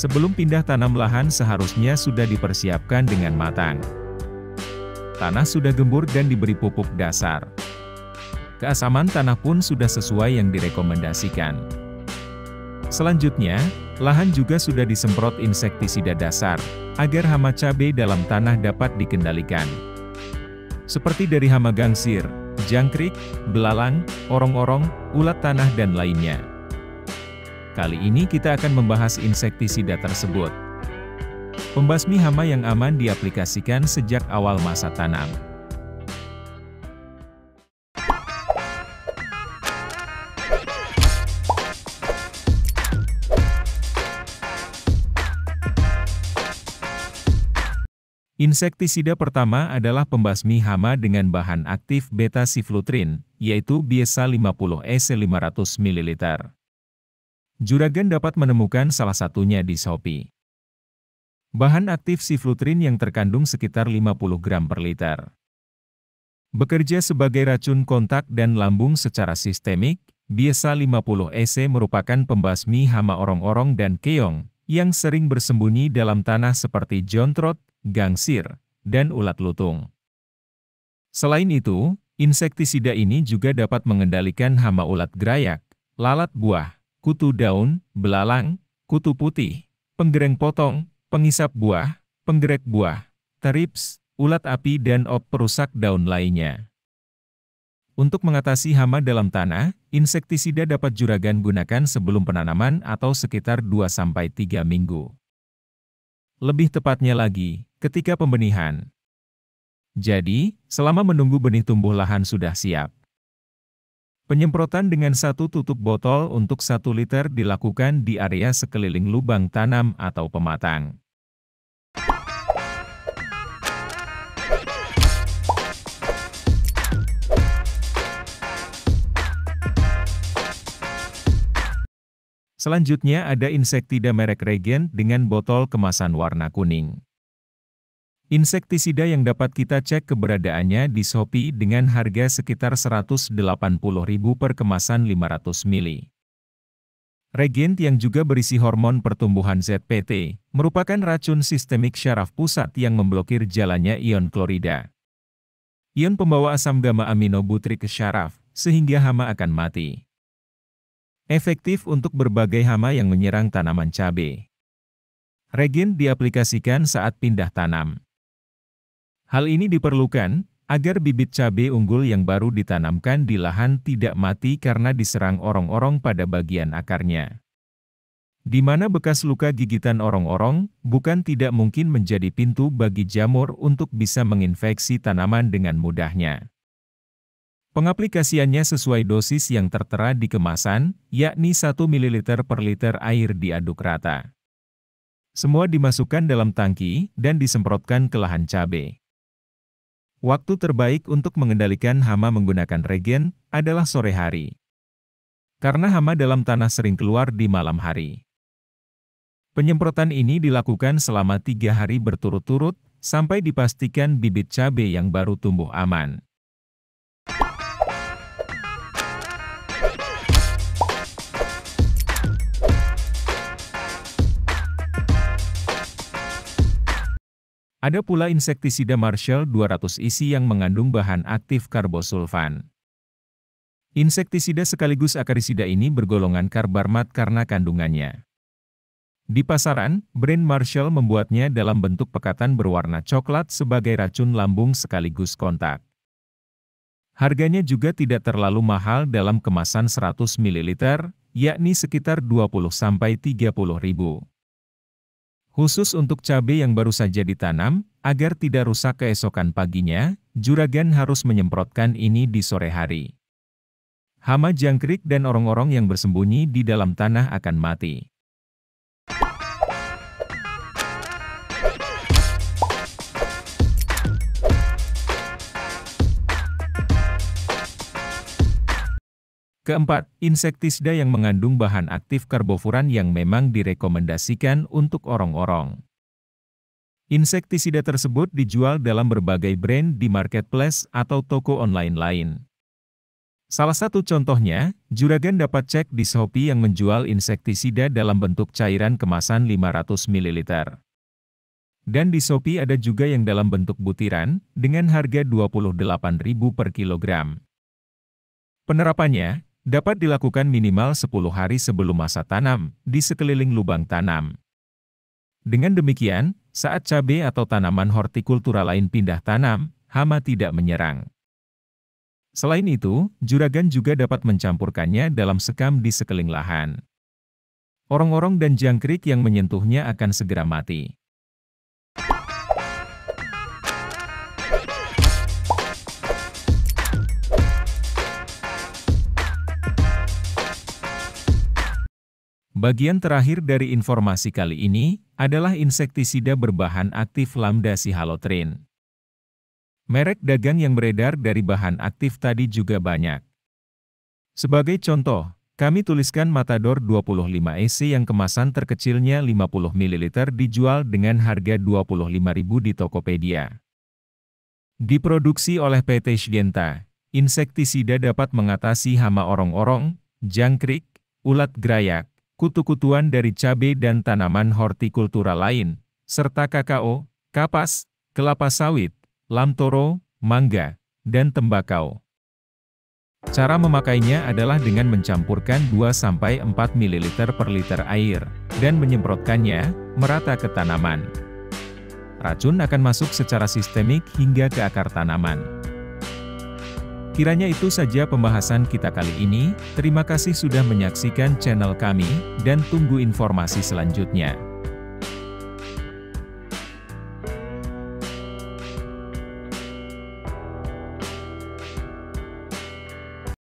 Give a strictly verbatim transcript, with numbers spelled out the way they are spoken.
Sebelum pindah tanam, lahan seharusnya sudah dipersiapkan dengan matang. Tanah sudah gembur dan diberi pupuk dasar. Keasaman tanah pun sudah sesuai yang direkomendasikan. Selanjutnya, lahan juga sudah disemprot insektisida dasar, agar hama cabai dalam tanah dapat dikendalikan. Seperti dari hama gangsir, jangkrik, belalang, orong-orong, ulat tanah dan lainnya. Kali ini kita akan membahas insektisida tersebut. Pembasmi hama yang aman diaplikasikan sejak awal masa tanam. Insektisida pertama adalah pembasmi hama dengan bahan aktif beta-siflutrin, yaitu Biesa lima puluh E C lima ratus mililiter. Juragan dapat menemukan salah satunya di Shopee. Bahan aktif siflutrin yang terkandung sekitar lima puluh gram per liter. Bekerja sebagai racun kontak dan lambung secara sistemik, Biesa lima puluh E C merupakan pembasmi hama orong-orong dan keong, yang sering bersembunyi dalam tanah seperti jontrot, gangsir, dan ulat lutung. Selain itu, insektisida ini juga dapat mengendalikan hama ulat gerayak, lalat buah, kutu daun, belalang, kutu putih, penggereng potong, pengisap buah, penggerek buah, terips, ulat api dan op perusak daun lainnya. Untuk mengatasi hama dalam tanah, insektisida dapat juragan gunakan sebelum penanaman atau sekitar dua sampai tiga minggu. Lebih tepatnya lagi, ketika pembenihan. Jadi, selama menunggu benih tumbuh lahan sudah siap. Penyemprotan dengan satu tutup botol untuk satu liter dilakukan di area sekeliling lubang tanam atau pematang. Selanjutnya ada insektisida merek Regen dengan botol kemasan warna kuning. Insektisida yang dapat kita cek keberadaannya di Shopee dengan harga sekitar seratus delapan puluh ribu per kemasan lima ratus mililiter. Regen yang juga berisi hormon pertumbuhan Z P T, merupakan racun sistemik syaraf pusat yang memblokir jalannya ion klorida. Ion pembawa asam gamma amino butrik ke syaraf, sehingga hama akan mati. Efektif untuk berbagai hama yang menyerang tanaman cabai. Regen diaplikasikan saat pindah tanam. Hal ini diperlukan agar bibit cabai unggul yang baru ditanamkan di lahan tidak mati karena diserang orong-orong pada bagian akarnya. Di mana bekas luka gigitan orong-orong bukan tidak mungkin menjadi pintu bagi jamur untuk bisa menginfeksi tanaman dengan mudahnya. Pengaplikasiannya sesuai dosis yang tertera di kemasan, yakni satu mililiter per liter air diaduk rata. Semua dimasukkan dalam tangki dan disemprotkan ke lahan cabai. Waktu terbaik untuk mengendalikan hama menggunakan Regen adalah sore hari. Karena hama dalam tanah sering keluar di malam hari. Penyemprotan ini dilakukan selama tiga hari berturut-turut, sampai dipastikan bibit cabai yang baru tumbuh aman. Ada pula insektisida Marshal dua ratus E C yang mengandung bahan aktif karbosulfan. Insektisida sekaligus akarisida ini bergolongan karbarmat karena kandungannya. Di pasaran, brand Marshal membuatnya dalam bentuk pekatan berwarna coklat sebagai racun lambung sekaligus kontak. Harganya juga tidak terlalu mahal dalam kemasan seratus mililiter, yakni sekitar dua puluh sampai tiga puluh ribu. Khusus untuk cabai yang baru saja ditanam, agar tidak rusak keesokan paginya, juragan harus menyemprotkan ini di sore hari. Hama jangkrik dan orong-orong yang bersembunyi di dalam tanah akan mati. Keempat, insektisida yang mengandung bahan aktif karbofuran yang memang direkomendasikan untuk orong-orong. Insektisida tersebut dijual dalam berbagai brand di marketplace atau toko online lain. Salah satu contohnya, juragan dapat cek di Shopee yang menjual insektisida dalam bentuk cairan kemasan lima ratus mililiter. Dan di Shopee ada juga yang dalam bentuk butiran, dengan harga dua puluh delapan ribu rupiah per kilogram. Penerapannya dapat dilakukan minimal sepuluh hari sebelum masa tanam, di sekeliling lubang tanam. Dengan demikian, saat cabai atau tanaman hortikultura lain pindah tanam, hama tidak menyerang. Selain itu, juragan juga dapat mencampurkannya dalam sekam di sekeliling lahan. Orong-orong dan jangkrik yang menyentuhnya akan segera mati. Bagian terakhir dari informasi kali ini adalah insektisida berbahan aktif Lambda Sihalotrin. Merek dagang yang beredar dari bahan aktif tadi juga banyak. Sebagai contoh, kami tuliskan Matador dua puluh lima E C yang kemasan terkecilnya lima puluh mililiter dijual dengan harga dua puluh lima ribu rupiah di Tokopedia. Diproduksi oleh P T Syngenta, insektisida dapat mengatasi hama orong-orong, jangkrik, ulat grayak, kutu-kutuan dari cabai dan tanaman hortikultura lain, serta kakao, kapas, kelapa sawit, lamtoro, mangga, dan tembakau. Cara memakainya adalah dengan mencampurkan dua sampai empat mililiter per liter air, dan menyemprotkannya merata ke tanaman. Racun akan masuk secara sistemik hingga ke akar tanaman. Kiranya itu saja pembahasan kita kali ini, terima kasih sudah menyaksikan channel kami, dan tunggu informasi selanjutnya.